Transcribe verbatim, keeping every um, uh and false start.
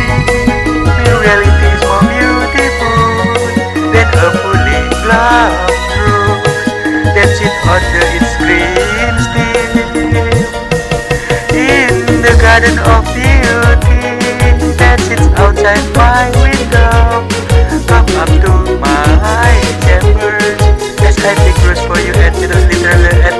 The reality is more beautiful than a fully glass rose that's it under its green stem. In the garden of beauty that sits outside my window, come up to my chamber as I take rose for you and little literally.